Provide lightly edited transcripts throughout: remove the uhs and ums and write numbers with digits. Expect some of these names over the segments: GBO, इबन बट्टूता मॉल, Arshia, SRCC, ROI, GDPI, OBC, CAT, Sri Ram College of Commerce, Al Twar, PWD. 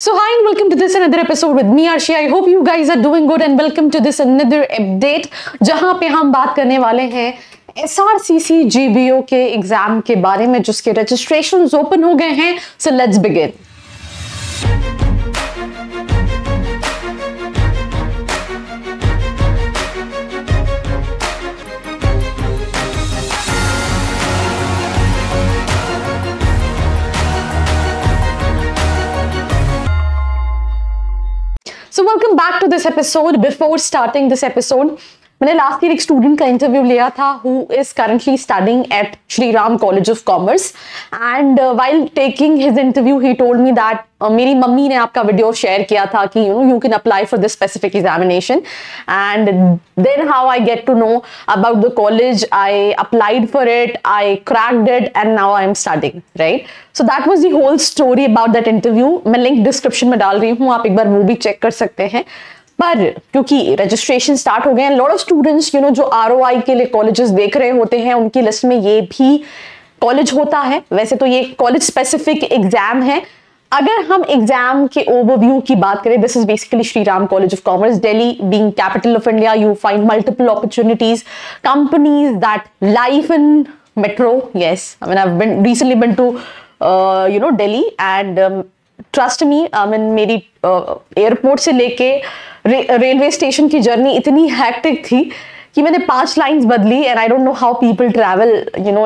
So hi and welcome to this another episode with me Arshia. I hope you guys are doing good and welcome to this another update जहां पे हम बात करने वाले हैं SRCC GBO के exam के बारे में जिसके रजिस्ट्रेशंस ओपन हो गए हैं. So let's begin. So welcome back to this episode. Before starting this episode, मैंने लास्ट ईयर एक स्टूडेंट का इंटरव्यू लिया था who is currently studying at Sri Ram College of Commerce and while taking his interview he told me that मेरी mummy ने आपका video share किया था कि you can apply for this specific examination and then how I get to know about the college. I applied for it, I cracked it and now I am studying, right? So that was the whole story about that interview. मैं link description में डाल रही हूँ, आप एक बार वो भी check कर सकते हैं. पर क्योंकि रजिस्ट्रेशन स्टार्ट हो गए हैं, लॉट ऑफ स्टूडेंट्स जो आरओआई के लिए कॉलेजेस देख रहे होते हैं उनकी लिस्ट में ये भी कॉलेज होता है. वैसे तो ये कॉलेज स्पेसिफिक एग्जाम है. अगर हम एग्जाम के ओवरव्यू की बात करें, this is basically Shri Ram college of commerce Delhi. Being capital of India, you find multiple opportunities, companies that live in metro. Yes, I mean I have been recently been to Delhi and trust me, I mean मेरी airport से लेके railway station की journey इतनी hectic थी कि मैंने 5 lines बदली and I don't know how people travel in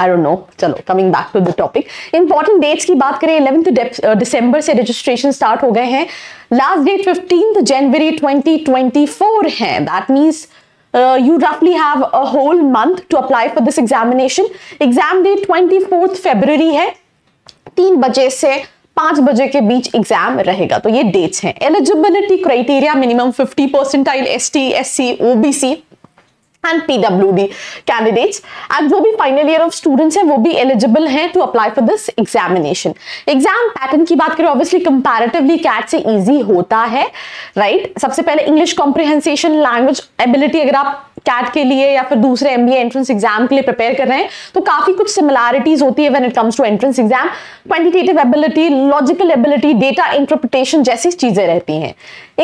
I don't know. चलो coming back to the topic, important dates की बात करें. 11 दिसंबर से रजिस्ट्रेशन स्टार्ट हो गए हैं. लास्ट डेट 15 जनवरी 2024 है. That means you roughly have a whole month to apply for this examination. Exam date 24 February है. 3 बजे से 5 बजे के बीच एग्जाम रहेगा. तो ये डेट्स हैं. Eligibility criteria minimum 50% ST SC OBC and PWD candidates and जो भी फाइनल ईयर ऑफ स्टूडेंट्स हैं वो भी एलिजिबल हैं to apply for this examination. Exam pattern की बात करें, ऑब्वियसली कंपैरेटिवली कैट से इजी होता है, राइट? सबसे पहले इंग्लिश कॉम्प्रिहेंशन, लैंग्वेज एबिलिटी. अगर आप कैट के लिए या फिर दूसरे MBA एंट्रेंस एग्जाम के लिए प्रिपेयर कर रहे हैं तो काफी कुछ सिमिलैरिटीज होती है when it comes to entrance exam. Quantitative ability, logical ability, data interpretation जैसी चीजें रहती हैं.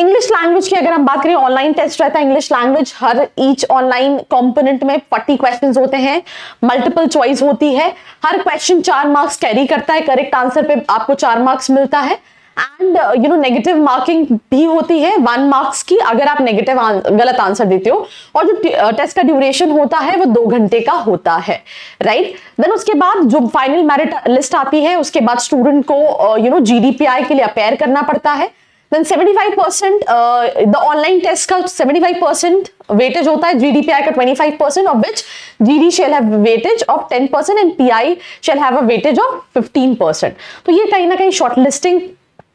इंग्लिश लैंग्वेज की अगर हम बात करें, ऑनलाइन टेस्ट रहता है इंग्लिश लैंग्वेज. हर ईच ऑनलाइन कॉम्पोनेंट में 40 क्वेश्चंस होते हैं, मल्टीपल चॉइस होती है. हर क्वेश्चन 4 मार्क्स कैरी करता है. करेक्ट आंसर पे आपको 4 मार्क्स मिलता है एंड नेगेटिव मार्किंग भी होती है 1 मार्क्स की अगर आप नेगेटिव गलत आंसर देते हो. और जो टेस्ट का ड्यूरेशन होता है वो 2 घंटे का होता है, राइट? देन उसके बाद जो फाइनल मेरिट लिस्ट आती है उसके बाद स्टूडेंट को GDPI के लिए अपेयर करना पड़ता है. देन 75% द ऑनलाइन टेस्ट का 75% वेटेज होता है, GDPI का 25%, of which GD shall have weightage of 10% and PI shall have a weightage of 15%. तो ये कहीं ना कहीं शॉर्टलिस्टिंग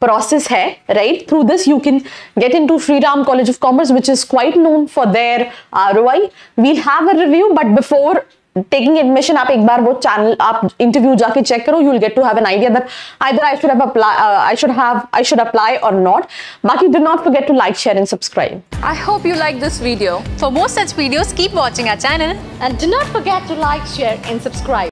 प्रोसेस है, right? Through this you can get into Shri Ram college of commerce which is quite known for their ROI. We'll have a review but before taking admission आप एक बार वो channel आप इंटरव्यू जाके चेक करो. You will get to have an idea that either I should apply or not. Baki, do not forget to like, share and subscribe. I hope you like this video. For more such videos, keep watching our channel and do not forget to like, share and subscribe.